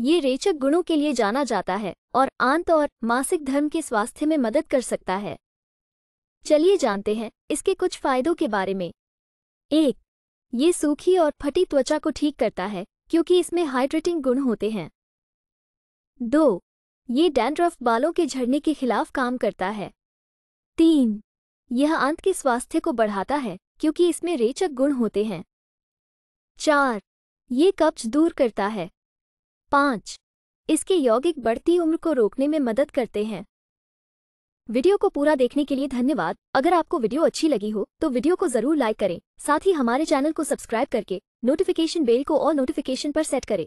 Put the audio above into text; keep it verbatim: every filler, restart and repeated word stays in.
ये रेचक गुणों के लिए जाना जाता है और आंत और मासिक धर्म के स्वास्थ्य में मदद कर सकता है। चलिए जानते हैं इसके कुछ फायदों के बारे में। एक, ये सूखी और फटी त्वचा को ठीक करता है क्योंकि इसमें हाइड्रेटिंग गुण होते हैं। दो, ये डैंड्रफ बालों के झड़ने के खिलाफ काम करता है। तीन, यह आंत के स्वास्थ्य को बढ़ाता है क्योंकि इसमें रेचक गुण होते हैं। चार, ये कब्ज दूर करता है। पाँच, इसके यौगिक बढ़ती उम्र को रोकने में मदद करते हैं। वीडियो को पूरा देखने के लिए धन्यवाद। अगर आपको वीडियो अच्छी लगी हो तो वीडियो को जरूर लाइक करें। साथ ही हमारे चैनल को सब्सक्राइब करके नोटिफिकेशन बेल को ऑल नोटिफिकेशन पर सेट करें।